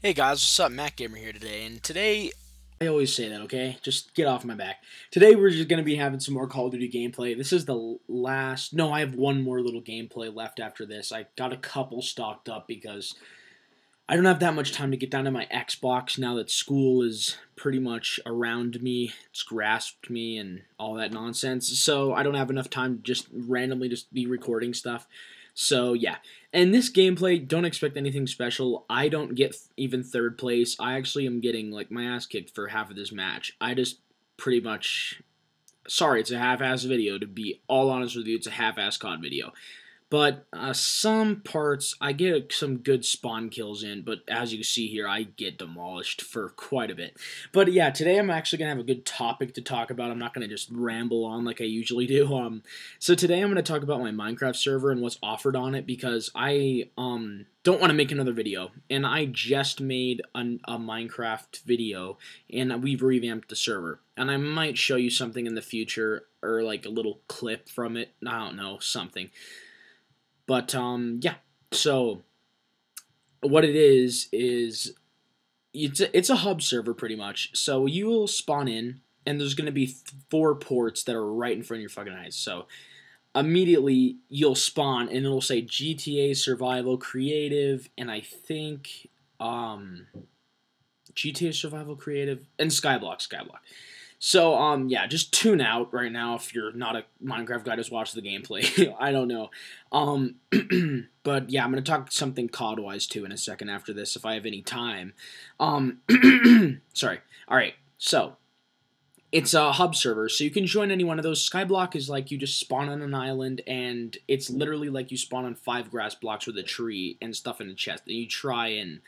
Hey guys, what's up? MacGamer here today, and today, I always say that, okay? Just get off my back. Today we're just going to be having some more Call of Duty gameplay. This is the last, no, I have one more little gameplay left after this. I got a couple stocked up because I don't have that much time to get down to my Xbox now that school is pretty much around me. It's grasped me and all that nonsense. So I don't have enough time to just randomly just be recording stuff. So yeah, and this gameplay, don't expect anything special. I don't get even third place. I actually am getting like my ass kicked for half of this match. I just pretty much, sorry, it's a half-ass video. To be all honest with you, it's a half-ass COD video. But some parts, I get some good spawn kills in, but as you see here, I get demolished for quite a bit. But yeah, today I'm actually going to have a good topic to talk about. I'm not going to just ramble on like I usually do. So today I'm going to talk about my Minecraft server and what's offered on it, because I don't want to make another video. And I just made a Minecraft video, and we've revamped the server. And I might show you something in the future, or like a little clip from it. I don't know, something. But, yeah, so what it is it's a hub server pretty much. So you will spawn in, and there's going to be four ports that are right in front of your fucking eyes. So immediately you'll spawn, and it'll say GTA, Survival, Creative, and I think GTA, Survival, Creative, and Skyblock. So, yeah, just tune out right now if you're not a Minecraft guy, just watch the gameplay. I don't know. But, yeah, I'm going to talk something COD-wise, too, in a second after this, if I have any time. Sorry. All right, so it's a hub server, so you can join any one of those. Skyblock is like you just spawn on an island, and it's literally like you spawn on 5 grass blocks with a tree and stuff in a chest, and you try and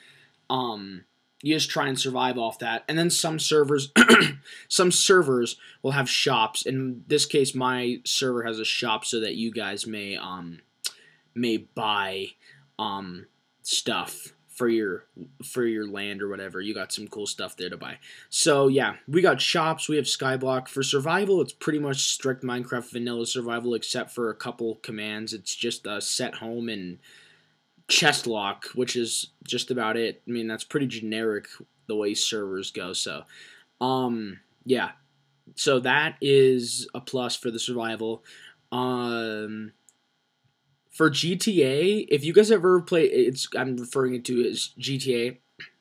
you just try and survive off that. And then some servers will have shops. In this case, my server has a shop so that you guys may buy stuff for your land or whatever. You got some cool stuff there to buy. So yeah, we got shops, we have Skyblock. For survival, it's pretty much strict Minecraft vanilla survival, except for a couple commands. It's just set home and chest lock, which is just about it. I mean, that's pretty generic the way servers go. So, yeah. So that is a plus for the survival. For GTA, if you guys ever play, I'm referring it to as GTA.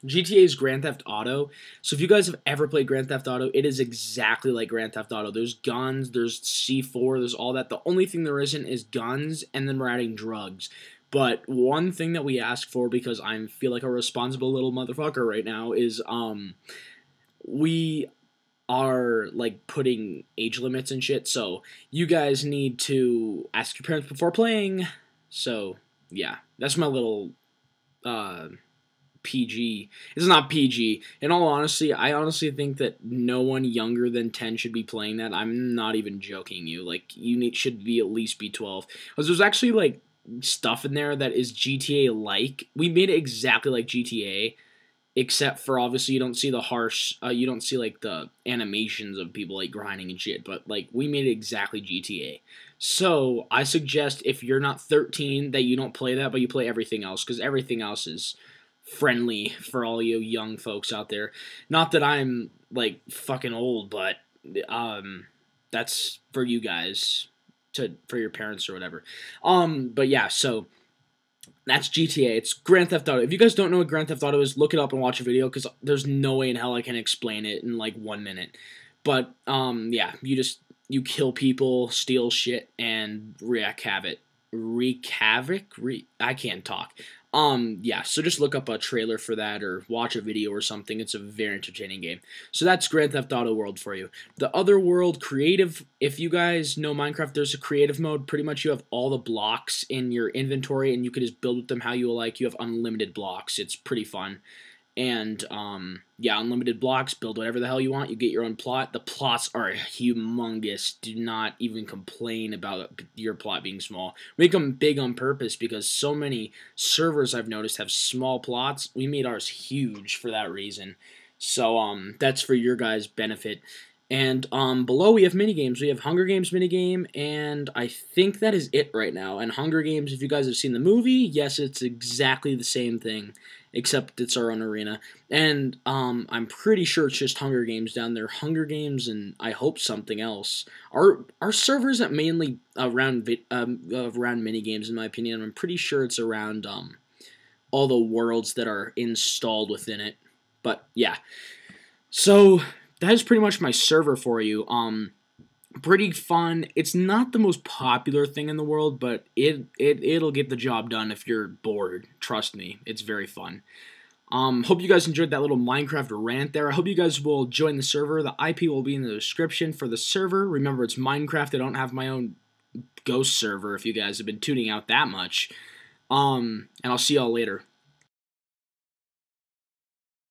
GTA is Grand Theft Auto. So if you guys have ever played Grand Theft Auto, it is exactly like Grand Theft Auto. There's guns, there's C4, there's all that. The only thing there isn't is guns, and then we're adding drugs. But one thing that we ask for, because I feel like a responsible little motherfucker right now, is we are, like, putting age limits and shit. So you guys need to ask your parents before playing. So, yeah, that's my little PG. It's not PG. In all honesty, I honestly think that no one younger than 10 should be playing that. I'm not even joking you. Like, you should be at least be 12. Because there's actually, like, stuff in there that is GTA-like. We made it exactly like GTA, except for obviously you don't see the harsh, you don't see like the animations of people like grinding and shit, but like we made it exactly GTA. So I suggest if you're not 13 that you don't play that, but you play everything else, because everything else is friendly for all you young folks out there. Not that I'm like fucking old, but that's for you guys. For your parents or whatever. But yeah, so that's GTA. It's Grand Theft Auto. If you guys don't know what Grand Theft Auto is, look it up and watch a video, because there's no way in hell I can explain it in like 1 minute. But yeah, you kill people, steal shit, and wreak havoc. I can't talk. Yeah, so just look up a trailer for that or watch a video or something. It's a very entertaining game. So that's Grand Theft Auto World for you. The other world, Creative, if you guys know Minecraft, there's a creative mode. Pretty much you have all the blocks in your inventory, and you can just build with them how you like. You have unlimited blocks. It's pretty fun. And, yeah, unlimited blocks, build whatever the hell you want. You get your own plot. The plots are humongous. Do not even complain about your plot being small. Make them big on purpose, because so many servers I've noticed have small plots. We made ours huge for that reason. So, that's for your guys' benefit. And below we have minigames. We have Hunger Games minigame, and I think that is it right now. And Hunger Games, if you guys have seen the movie, yes, it's exactly the same thing, except it's our own arena. And I'm pretty sure it's just Hunger Games down there. Hunger Games, and I hope something else. Our server isn't mainly around minigames, in my opinion. I'm pretty sure it's around all the worlds that are installed within it. But yeah, so that is pretty much my server for you. Pretty fun. It's not the most popular thing in the world, but it'll get the job done if you're bored. Trust me, it's very fun. Hope you guys enjoyed that little Minecraft rant there. I hope you guys will join the server. The IP will be in the description for the server. Remember, it's Minecraft. I don't have my own ghost server if you guys have been tuning out that much. And I'll see y'all later.